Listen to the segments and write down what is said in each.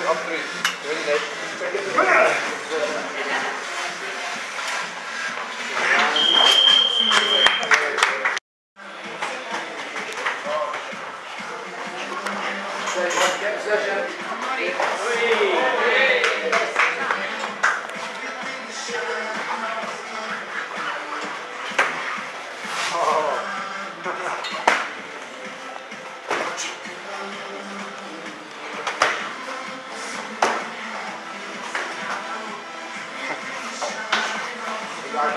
up three. Very nice.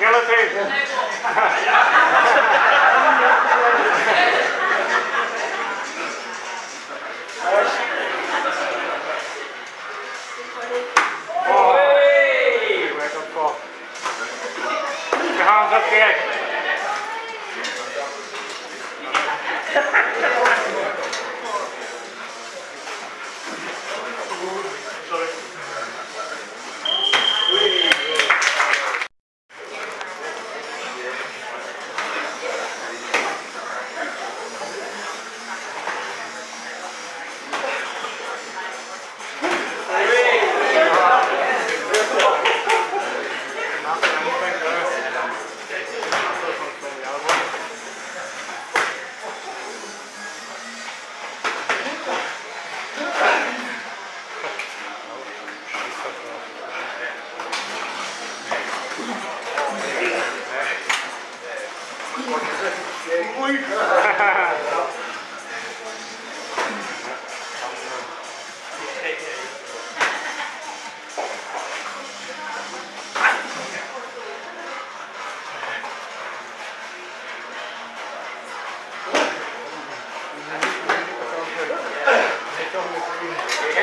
Gelatin!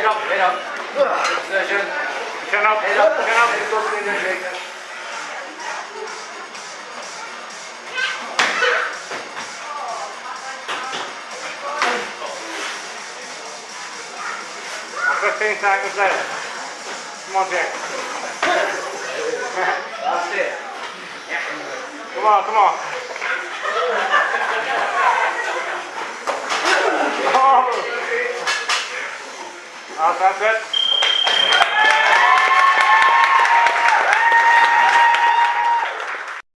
head up. Position. Turn up. Shaker. 15 seconds left. Come on, Jack. That's it. Come on. Oh. That's it.